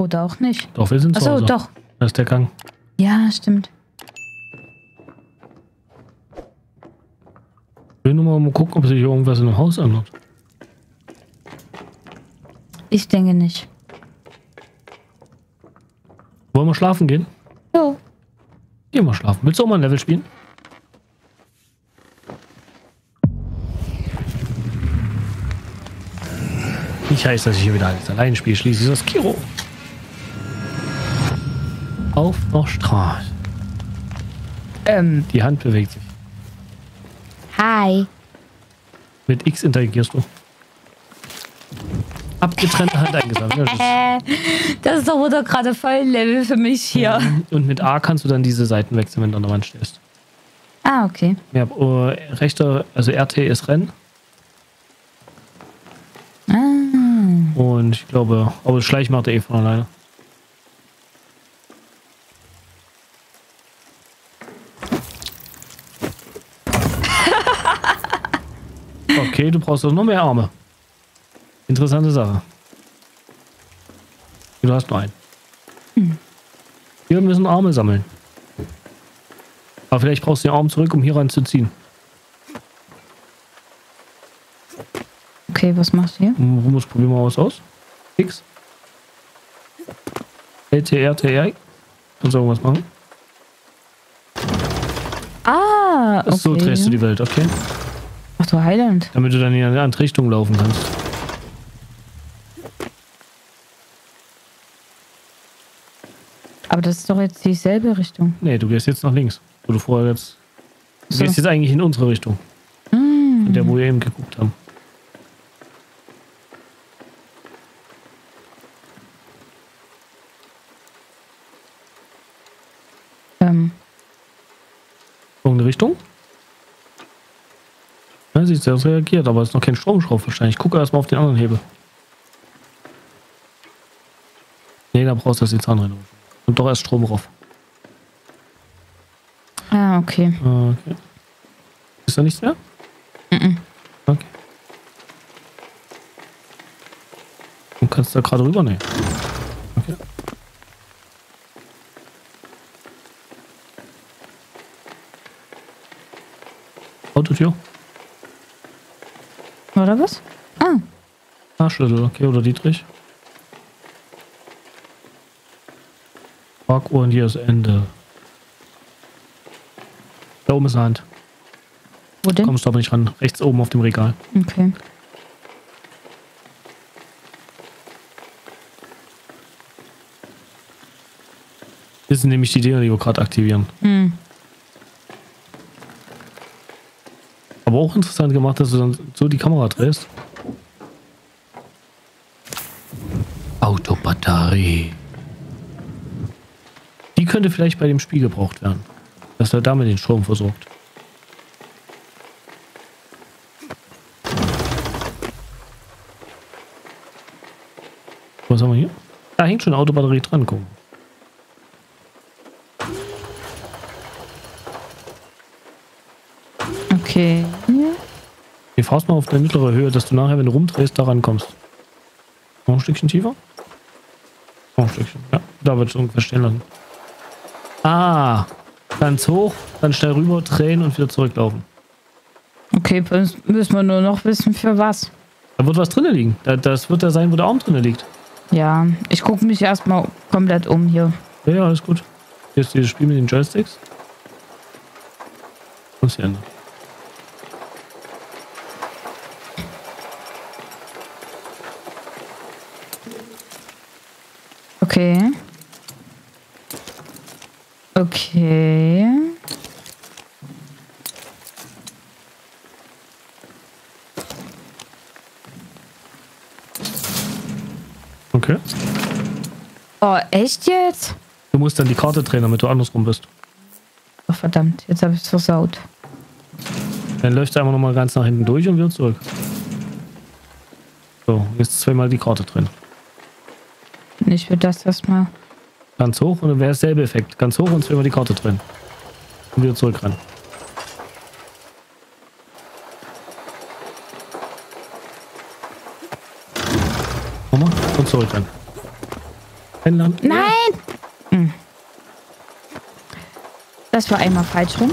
Oder auch nicht. Doch, wir sind zu Hause. Achso, doch. Da ist der Gang. Ja, stimmt. Ich will nur mal gucken, ob sich irgendwas in dem Haus ändert. Ich denke nicht. Wollen wir schlafen gehen? Jo. Gehen wir schlafen. Willst du auch mal ein Level spielen? Ich heiße, dass ich hier wieder alles allein spiele. Schließlich ist das Kiro. Auf noch Straße. Die Hand bewegt sich. Hi. Mit X interagierst du. Abgetrennte Hand eingesammelt. Das ist doch wohl gerade voll Level für mich hier. Und mit A kannst du dann diese Seiten wechseln, wenn du an der Wand stehst. Ah, okay. Ja, rechter, also RT ist Rennen. Ah. Und ich glaube, aber Schleich macht er eh von alleine. Okay, du brauchst doch noch mehr Arme. Interessante Sache. Du hast nur einen. Hm. Wir müssen Arme sammeln. Aber vielleicht brauchst du den Arm zurück, um hier ranzuziehen. Okay, was machst du hier? Muss probieren wir was aus. X. LTR, TR. Kannst du irgendwas machen? Ah, okay. So drehst du die Welt, okay. Ach du Heiland. Damit du dann in eine andere Richtung laufen kannst. Aber das ist doch jetzt dieselbe Richtung. Nee, du gehst jetzt nach links. Wo du vorher jetzt. Du gehst jetzt eigentlich in unsere Richtung. Mm. In der, wo wir eben geguckt haben. Irgendeine Richtung? Ja, sie ist selbst reagiert, aber es ist noch kein Stromschraub wahrscheinlich. Ich gucke erstmal auf den anderen Hebel. Nee, da brauchst du das jetzt andere. Und doch erst Strom rauf. Ah, okay. Okay. Ist da nichts mehr? Mhm. Okay. Du kannst da gerade rüber nehmen. Okay. Autotür. Oder was? Ah. Schlüssel, okay, oder Dietrich. Parkuhr und hier ist Ende. Da oben ist eine Hand. Wo denn? Kommst du aber nicht ran. Rechts oben auf dem Regal. Okay. Das sind nämlich die Dinger, die wir gerade aktivieren. Mhm. Aber auch interessant gemacht, dass du dann so die Kamera drehst. Autobatterie. Die könnte vielleicht bei dem Spiel gebraucht werden, dass er damit den Strom versorgt. Was haben wir hier? Da hängt schon eine Autobatterie dran, gucken. Okay. Wir fahren mal auf eine mittlere Höhe, dass du nachher, wenn du rumdrehst, da rankommst. Noch ein Stückchen tiefer? Noch ein Stückchen, ja. Da wird es irgendwas stehen lassen. Ah, ganz hoch, dann schnell rüber, drehen und wieder zurücklaufen. Okay, müssen wir nur noch wissen, für was. Da wird was drinnen liegen. Das wird da sein, wo der Arm drinnen liegt. Ja, ich gucke mich erstmal komplett um hier. Ja, ja, alles gut. Hier ist dieses Spiel mit den Joysticks. Muss hier ändern. Okay. Okay. Okay. Oh, echt jetzt? Du musst dann die Karte drehen, damit du andersrum bist. Oh, verdammt, jetzt habe ich es versaut. Dann läufst du einfach nochmal ganz nach hinten durch und wieder zurück. So, jetzt zweimal die Karte drehen. Ich will das erstmal. Ganz hoch und dann wäre derselbe Effekt. Ganz hoch und zweimal die Karte drin. Und wieder zurück ran. Nochmal und zurück ran. Nein! Hm. Das war einmal falsch rum.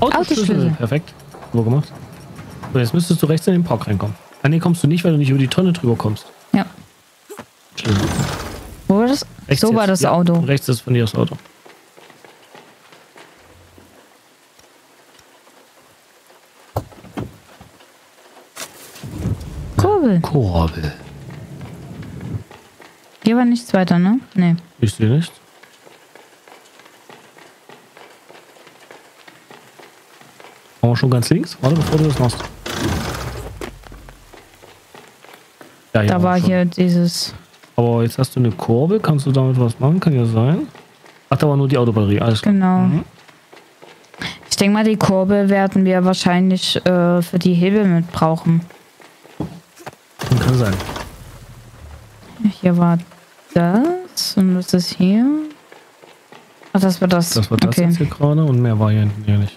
Autoschlüssel. Perfekt. Super gemacht. So, jetzt müsstest du rechts in den Park reinkommen. Ah, nee, kommst du nicht, weil du nicht über die Tonne drüber kommst. Ja. Schlimm. Wo war das? Rechts so war jetzt. Das ja, Auto. Rechts ist von dir das Auto. Kurbel. Kurbel. Hier war nichts weiter, ne? Nee. Ich sehe nichts. Machen wir schon ganz links? Warte, bevor du das machst. Ja, da war schon. Hier dieses... Aber jetzt hast du eine Kurbel. Kannst du damit was machen? Kann ja sein. Ach, da war nur die Autobatterie. Alles klar. Genau. Mhm. Ich denke mal, die Kurbel werden wir wahrscheinlich für die Hebel mit brauchen. Kann sein. Hier war das. Und das ist hier. Ach, das war das. Das war das okay. Jetzt hier gerade. Und mehr war hier hinten ja nicht.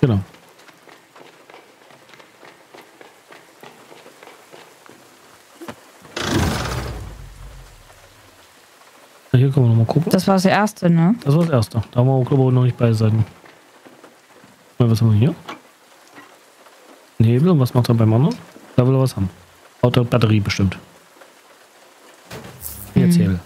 Genau. Na, hier können wir nochmal gucken. Das war das erste, ne? Das war das erste. Da haben wir auch noch nicht beide Seiten. Was haben wir hier? Ein Hebel. Und was macht er beim anderen? Da will er was haben. Autobatterie bestimmt. Jetzt Hebel.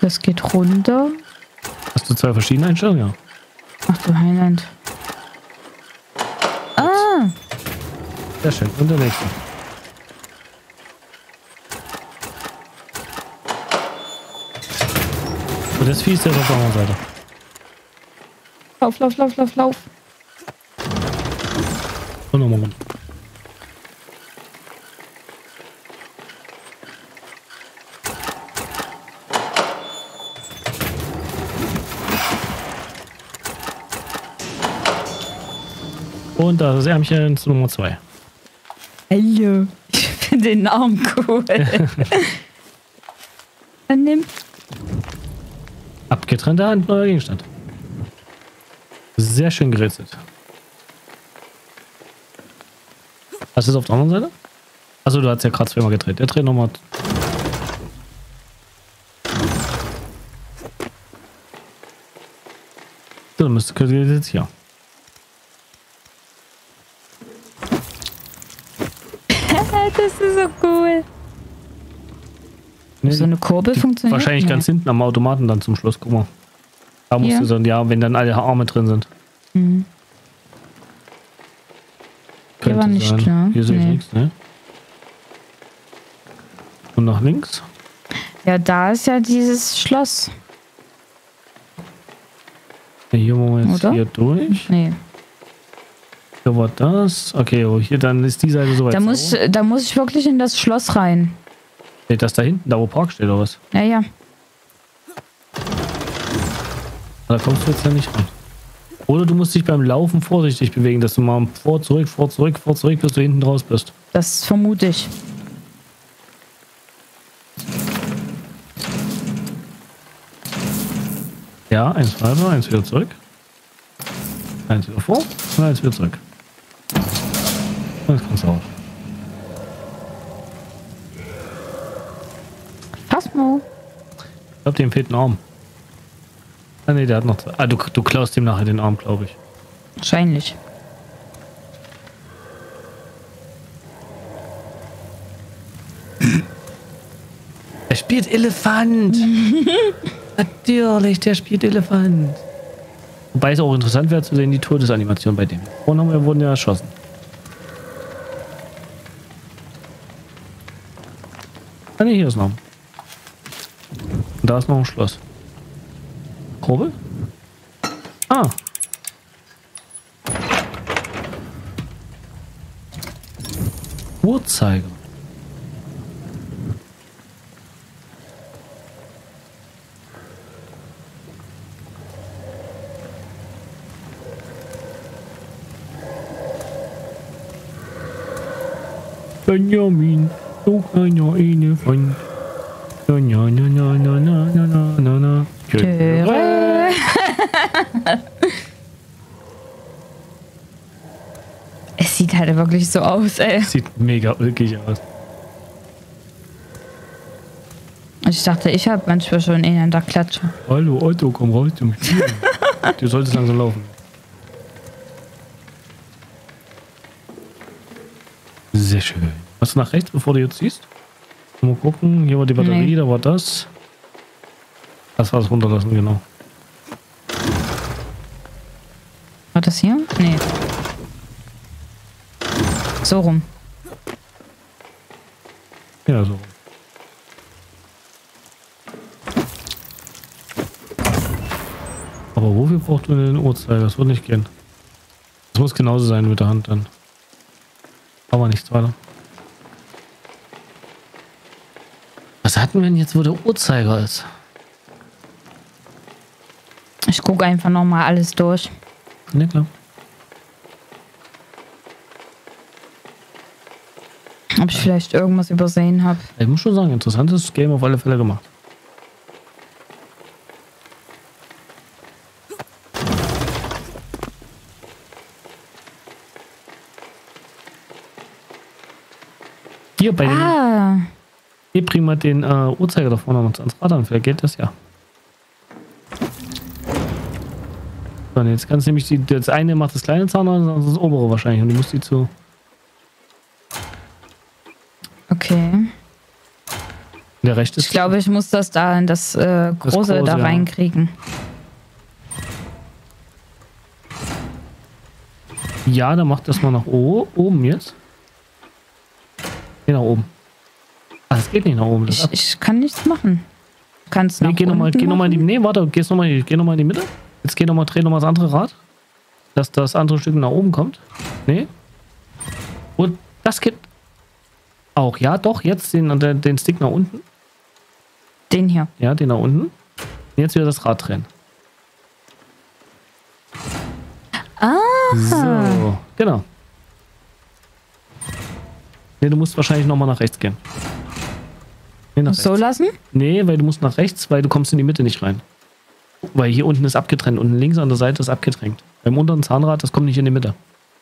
Das geht runter. Hast du zwei verschiedene Einstellungen? Ja. Ach du Heiland. Ah! Sehr schön. Und der nächste. Und das Vieh ist jetzt auf der anderen Seite. Lauf, lauf, lauf, lauf, lauf. Und nochmal runter. Und das ist Ärmchen zu Nummer 2. Hallo. Ich finde den Namen cool. Dann nimm. Abgetrennte Hand, neuer Gegenstand. Sehr schön gerätselt. Was ist auf der anderen Seite? Achso, du hast ja gerade zweimal gedreht. Der dreht nochmal. So, dann müsste ihr jetzt hier. Das ist so cool. Nee, so eine Kurbel funktioniert? Wahrscheinlich ganz hinten am Automaten dann zum Schluss. Guck mal. Da musst du dann, ja, wenn dann alle Arme drin sind. Mhm. Hier war nicht klar. Hier sehe ich nichts, ne? Und nach links? Ja, da ist ja dieses Schloss. Hier wollen wir jetzt hier durch. Nee. Da war das. Okay, hier dann ist die Seite soweit. Da muss ich wirklich in das Schloss rein. Steht das da hinten, da wo Park steht oder was? Ja, ja. Da kommst du jetzt ja nicht rein. Oder du musst dich beim Laufen vorsichtig bewegen, dass du mal vor, zurück, bis du hinten raus bist. Das vermute ich. Ja, eins weiter, eins wieder zurück. Eins wieder vor und eins wieder zurück. Jetzt kommst du auf. Phasmo. Ich glaube, dem fehlt ein Arm. Ah ne, der hat noch zwei. Ah, du klaust ihm nachher den Arm, glaube ich. Wahrscheinlich. Er spielt Elefant. Natürlich, der spielt Elefant. Wobei es auch interessant wäre zu sehen, die Todesanimation bei dem. Vorhin wurden ja erschossen. Ah ne, hier ist noch. Und da ist noch ein Schloss. Kurbel? Ah. Uhrzeiger. Benjamin, so kleiner Elefant. Na na na na na na na na na. Töre. Es sieht halt wirklich so aus, ey. Sieht mega ulkig aus. Ich dachte, ich habe manchmal schon einen da Klatsche. Hallo Otto, komm raus zum Spielen. Du solltest langsam laufen. Sehr schön. Was nach rechts, bevor du jetzt siehst? Mal gucken, hier war die Batterie, nee. Da war das. Das war das Runterlassen, genau. War das hier? Nee. So rum. Ja, so rum. Aber wofür braucht man den Uhrzeiger? Das wird nicht gehen. Das muss genauso sein mit der Hand dann. Aber nichts weiter. Was hatten wir denn jetzt, wo der Uhrzeiger ist? Ich gucke einfach nochmal alles durch. Ne, klar. Ob ich vielleicht irgendwas übersehen habe. Ich muss schon sagen, interessantes Game auf alle Fälle gemacht. Hier bei den. Hier bringen wir den Uhrzeiger da vorne uns ans Rad an. Vielleicht geht das ja. Dann jetzt kannst du nämlich die. Das eine macht das kleine Zahnrad, das andere das obere wahrscheinlich. Und du musst die zu. Okay. Der rechte ist. Ich glaube, ich muss das da in das große da reinkriegen. Ja, dann macht das mal nach oben jetzt. Geh nach oben. Ah, das geht nicht nach oben. Ich kann nichts machen. Du kannst nach oben machen. Geh nochmal in die... Nee, warte, geh nochmal in die Mitte. Jetzt geh nochmal, dreh nochmal das andere Rad. Dass das andere Stück nach oben kommt. Nee. Und das geht... Auch, ja, doch. Jetzt den Stick nach unten. Den hier. Ja, den nach unten. Jetzt wieder das Rad drehen. Ah. So, genau. Nee, du musst wahrscheinlich nochmal nach rechts gehen. Nee, nach rechts. So lassen? Nee, weil du musst nach rechts, weil du kommst in die Mitte nicht rein. Weil hier unten ist abgetrennt. Unten links an der Seite ist abgetrennt. Beim unteren Zahnrad, das kommt nicht in die Mitte.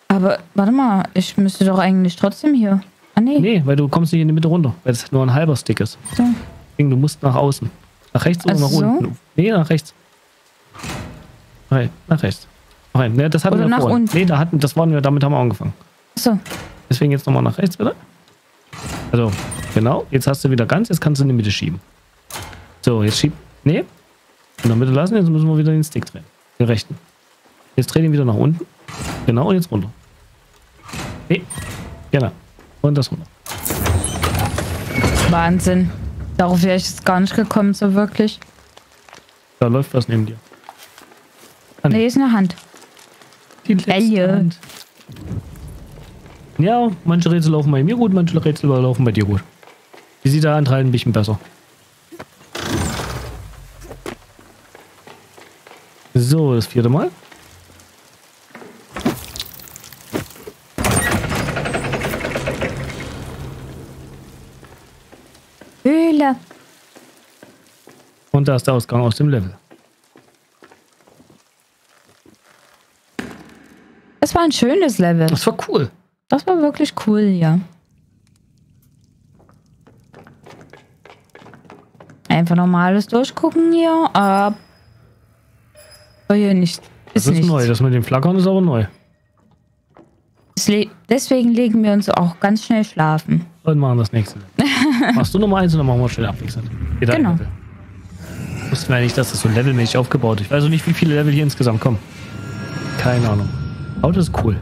Aber, warte mal, ich müsste doch eigentlich trotzdem hier. Ah, nee. Nee, weil du kommst nicht in die Mitte runter. Weil es nur ein halber Stick ist. So. Deswegen, du musst nach außen. Nach rechts oder nach unten? Nee, nach rechts. Nein, nach rechts. Nein, nee, das hatten wir nach unten. Nee, das waren wir, damit haben wir angefangen. So. Deswegen jetzt nochmal nach rechts, bitte. Also, genau. Jetzt hast du wieder ganz. Jetzt kannst du in die Mitte schieben. So, jetzt schieb... Nee. In der Mitte lassen. Jetzt müssen wir wieder den Stick drehen. Den rechten. Jetzt dreh den wieder nach unten. Genau, und jetzt runter. Nee. Genau. Und das runter. Wahnsinn. Darauf wäre ich jetzt gar nicht gekommen, so wirklich. Da läuft was neben dir. Hand. Nee, ist eine Hand. Die letzte Hand. Ja, manche Rätsel laufen bei mir gut, manche Rätsel laufen bei dir gut. Die sieht da anscheinend ein bisschen besser. So, das vierte Mal. Höhle. Und da ist der Ausgang aus dem Level. Das war ein schönes Level. Das war cool. Das war wirklich cool, ja. Einfach nochmal alles durchgucken hier, aber hier nicht. Das ist neu, das mit dem Flackern ist aber neu. Deswegen legen wir uns auch ganz schnell schlafen. Und machen das nächste. Machst du nochmal eins und dann machen wir schnell abwechselnd. Genau. Wussten wir ja nicht, dass das so levelmäßig aufgebaut ist. Ich weiß auch nicht, wie viele Level hier insgesamt kommen. Keine Ahnung. Aber das ist cool.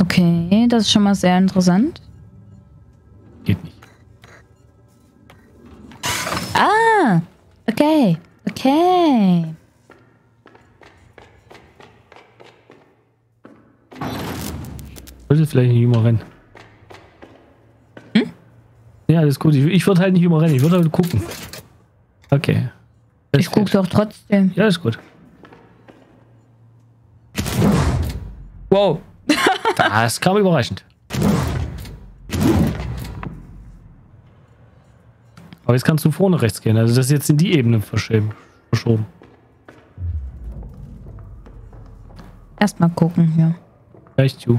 Okay, das ist schon mal sehr interessant. Geht nicht. Ah, okay, okay. Wollte vielleicht nicht immer rennen. Hm? Ja, das ist gut. Ich würde halt nicht immer rennen, ich würde halt gucken. Okay. Das ich gucke doch trotzdem. Ja, ist gut. Wow. Das kam überraschend. Aber jetzt kannst du vorne rechts gehen. Also das ist jetzt in die Ebene verschoben. Erstmal gucken hier. Vielleicht du.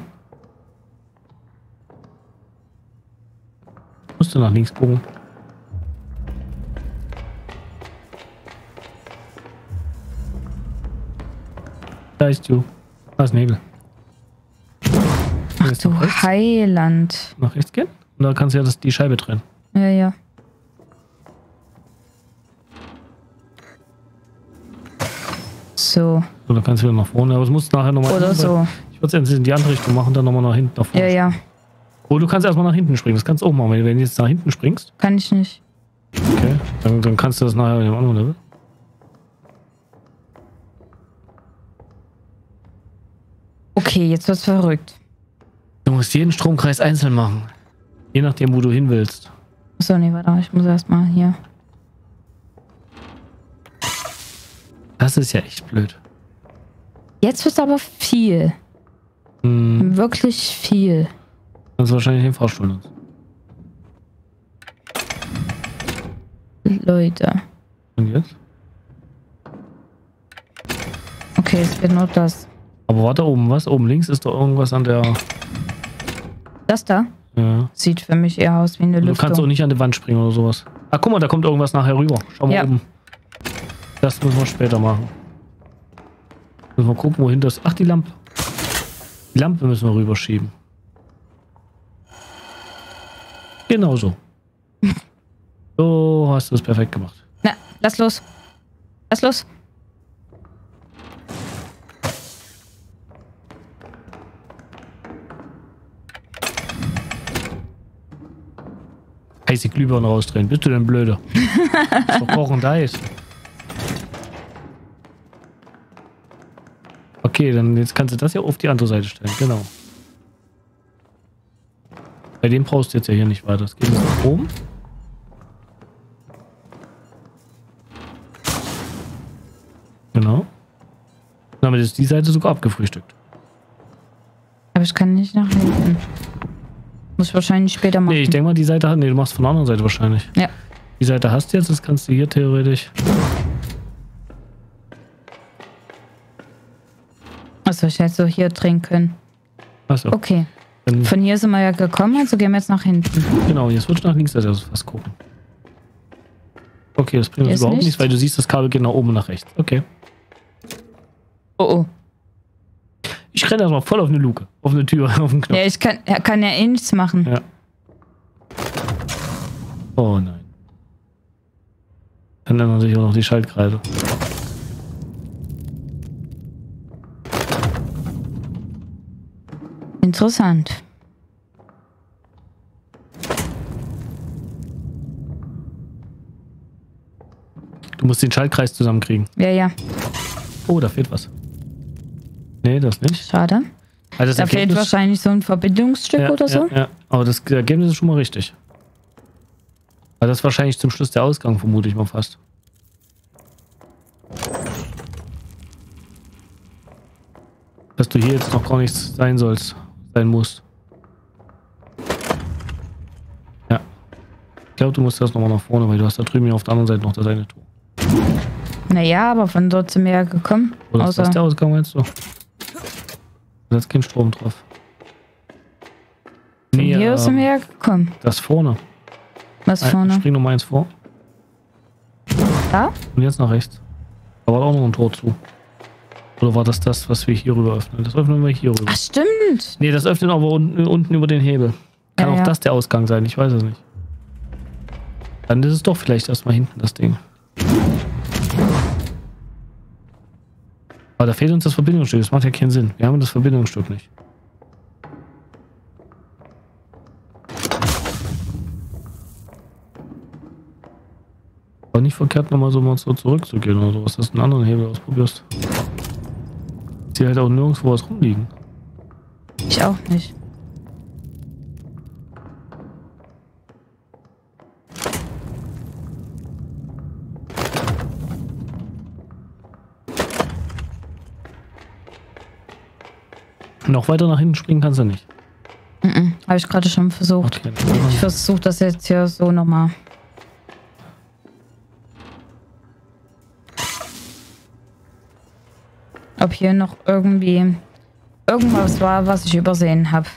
Musst du nach links gucken. Da ist du. Da ist Nebel. Ach du Heiland. Nach rechts gehen? Und da kannst du ja die Scheibe trennen. Ja, ja. So. So, da kannst du wieder nach vorne. Aber es muss nachher nochmal. Oder so. Ich würde es in die andere Richtung machen, dann nochmal nach hinten, nach vorne. Ja, ja. Oder du kannst erstmal nach hinten springen. Das kannst du auch machen. Wenn du jetzt nach hinten springst. Kann ich nicht. Okay. Dann kannst du das nachher in dem anderen Level. Okay, jetzt wird's verrückt. Du musst jeden Stromkreis einzeln machen. Je nachdem, wo du hin willst. Achso, nee, warte, ich muss erstmal hier. Das ist ja echt blöd. Jetzt wird's aber viel. Hm. Wirklich viel. Das ist wahrscheinlich den Fahrstuhl nutzen. Leute. Und jetzt? Okay, es wird nur das. Aber warte, oben was? Oben links ist doch irgendwas an der... Das da? Ja. Sieht für mich eher aus wie eine Lüftung. Du kannst auch nicht an die Wand springen oder sowas. Ah, guck mal, da kommt irgendwas nachher rüber. Schau mal oben. Das müssen wir später machen. Müssen wir gucken, wohin das... Ach, die Lampe. Die Lampe müssen wir rüberschieben. Genau so. So hast du es perfekt gemacht. Na, lass los. Lass los. Heiße Glühbirne rausdrehen. Bist du denn blöde? Verkochend heiß. Okay, dann jetzt kannst du das ja auf die andere Seite stellen. Genau. Bei dem brauchst du jetzt ja hier nicht weiter. Das geht jetzt nach oben. Genau. Damit ist die Seite sogar abgefrühstückt. Aber ich kann nicht nach hinten. Muss ich wahrscheinlich später machen. Nee, ich denke mal, die Seite hat. Nee, du machst von der anderen Seite wahrscheinlich. Ja. Die Seite hast du jetzt, das kannst du hier theoretisch. Achso, ich hätte so hier drehen können. Achso. Okay. Dann von hier sind wir ja gekommen, also gehen wir jetzt nach hinten. Genau, jetzt wird nach links, also fast gucken. Okay, das bringt uns überhaupt nichts, weil du siehst, das Kabel geht nach oben und nach rechts. Okay. Oh oh. Ich renne erstmal voll auf eine Luke, auf eine Tür, auf einen Knopf. Ja, ich kann ja eh nichts machen. Ja. Oh nein. Dann ändern sich auch noch die Schaltkreise. Interessant. Du musst den Schaltkreis zusammenkriegen. Ja, ja. Oh, da fehlt was. Nee, das nicht. Schade. Also da fehlt wahrscheinlich so ein Verbindungsstück oder so. Ja, ja. Aber das Ergebnis ist schon mal richtig. Aber das ist wahrscheinlich zum Schluss der Ausgang, vermute ich mal fast. Dass du hier jetzt noch gar nichts sein musst. Ja. Ich glaube, du musst das nochmal nach vorne, weil du hast da drüben ja auf der anderen Seite noch das eine Tor. Naja, aber von dort sind wir ja gekommen. Oder ist das der Ausgang jetzt so? Da ist kein Strom drauf. Nee, hier sind wir ja gekommen. Das vorne. Was vorne? Spring nochmal eins vor. Da? Und jetzt nach rechts. Da war auch noch ein Tor zu. Oder war das das, was wir hier rüber öffnen? Das öffnen wir hier rüber. Ach, stimmt. Nee, das öffnen aber unten über den Hebel. Kann auch das der Ausgang sein, ich weiß es nicht. Dann ist es doch vielleicht erstmal hinten das Ding. Aber da fehlt uns das Verbindungsstück, das macht ja keinen Sinn. Wir haben das Verbindungsstück nicht. Aber nicht verkehrt, nochmal so zurückzugehen oder sowas, dass du einen anderen Hebel ausprobierst. Ich sehe halt auch nirgendwo was rumliegen. Ich auch nicht. Noch weiter nach hinten springen kannst du nicht. Habe ich gerade schon versucht. Okay. Ich versuche das jetzt hier so nochmal. ob hier noch irgendwie irgendwas war, was ich übersehen habe.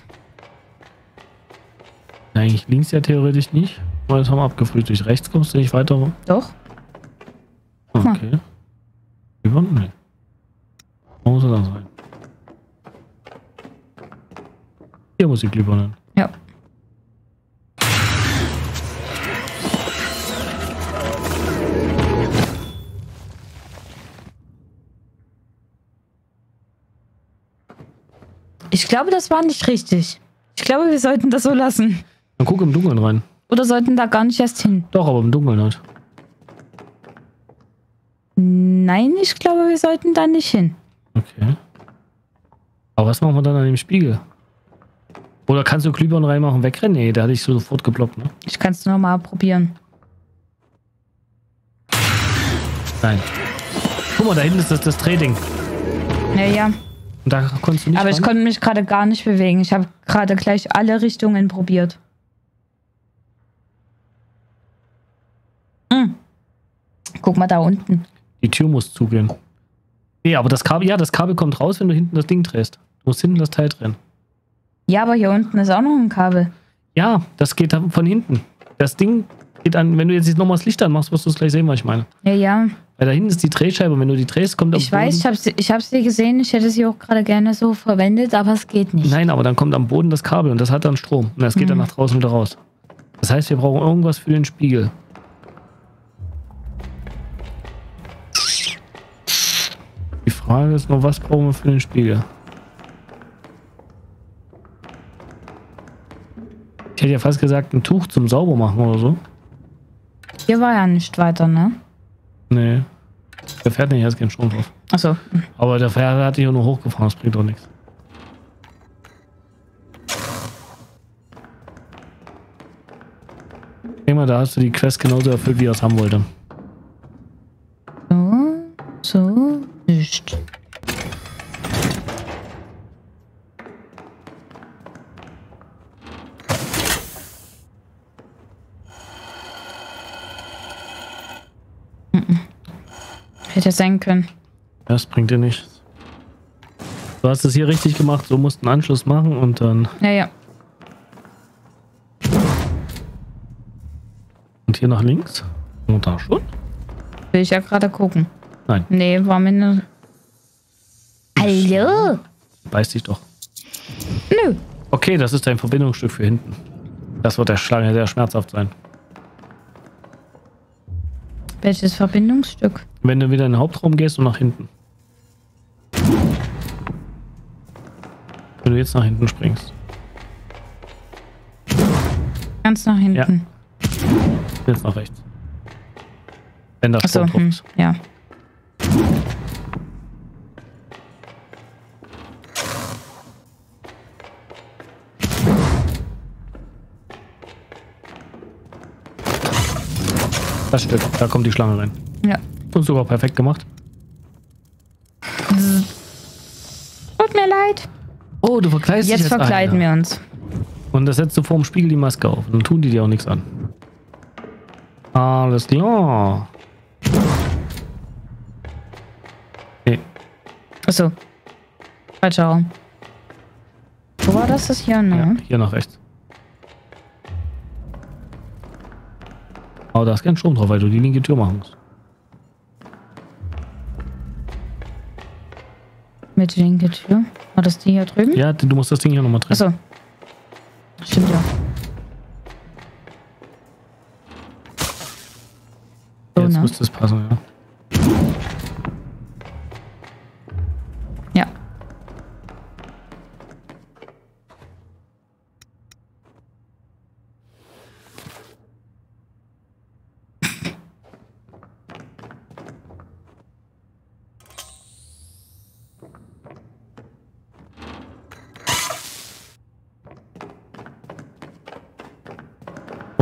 Eigentlich links ja theoretisch nicht, weil das haben wir abgefrüht. Durch rechts kommst du nicht weiter. Doch. Okay. Wir waren nicht. Wo muss er dann sein? Hier muss ich Glühbirnen. Ja. Ich glaube, das war nicht richtig. Ich glaube, wir sollten das so lassen. Dann guck im Dunkeln rein. Oder sollten da gar nicht erst hin? Doch, aber im Dunkeln halt. Nein, ich glaube, wir sollten da nicht hin. Okay. Aber was machen wir dann an dem Spiegel? Oder kannst du Glühbirnen reinmachen, wegrennen? Nee, da hatte ich so sofort geploppt, ne? Ich kann es nochmal probieren. Nein. Guck mal, da hinten ist das Drehding. Naja. Und da konntest du nicht. Aber ich konnte mich gerade gar nicht bewegen. Ich habe gerade gleich alle Richtungen probiert. Hm. Guck mal da unten. Die Tür muss zugehen. Nee, aber das Kabel, ja, das Kabel kommt raus, wenn du hinten das Ding drehst. Du musst hinten das Teil drehen. Ja, aber hier unten ist auch noch ein Kabel. Ja, das geht von hinten. Das Ding geht an, wenn du jetzt nochmal das Licht anmachst, wirst du es gleich sehen, was ich meine. Ja, ja. Weil da hinten ist die Drehscheibe, wenn du die drehst, kommt am Boden... Ich weiß, ich hab's dir gesehen, ich hätte sie auch gerade gerne so verwendet, aber es geht nicht. Nein, aber dann kommt am Boden das Kabel und das hat dann Strom. Und das geht dann nach draußen wieder raus. Das heißt, wir brauchen irgendwas für den Spiegel. Die Frage ist nur, was brauchen wir für den Spiegel? Ich hätte ja fast gesagt, ein Tuch zum Saubermachen oder so. Hier war ja nicht weiter, ne? Nee. Der fährt nicht, er ist kein Strom drauf. Achso. Aber der Fährt hat sich ja nur hochgefahren, das bringt doch nichts. Ich denke mal, da hast du die Quest genauso erfüllt, wie er es haben wollte. So, nicht. Hätte sein können. Das bringt dir nichts. Du hast es hier richtig gemacht, so musst du einen Anschluss machen und dann... Ja, ja. Und hier nach links? Und da schon? Will ich ja gerade gucken. Nein. Nee, war mir ne... Hallo? Beiß dich doch. Nö. Okay, das ist dein Verbindungsstück für hinten. Das wird der Schlange sehr schmerzhaft sein. Welches Verbindungsstück? Wenn du wieder in den Hauptraum gehst und nach hinten. Wenn du jetzt nach hinten springst. Ganz nach hinten. Ja. Jetzt nach rechts. Wenn das so kommt. Ja. Das Stück, da kommt die Schlange rein. Ja. Und sogar perfekt gemacht. Tut mir leid. Oh, du verkleidest dich jetzt. Jetzt verkleiden wir uns. Und das setzt du vor dem Spiegel die Maske auf. Dann tun die dir auch nichts an. Alles klar. Nee. Achso. Falscher Raum. Wo war das? Das hier, ne? Ja, hier nach rechts. Aber da ist kein Strom drauf, weil du die linke Tür machen musst. Mit der linken Tür? War das die hier drüben? Ja, du musst das Ding hier nochmal drehen. Achso. Stimmt ja. So, jetzt müsste es passen, ja. Ja.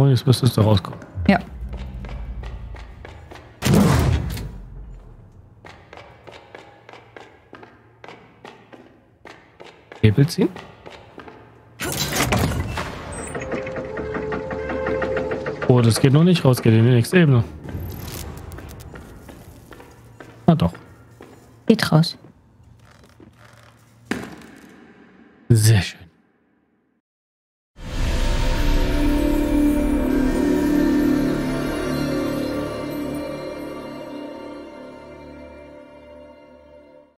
Jetzt müsstest du rauskommen. Ja. Hebel ziehen. Oh, das geht noch nicht raus, geht in die nächste Ebene. Na doch. Geht raus. Sehr schön.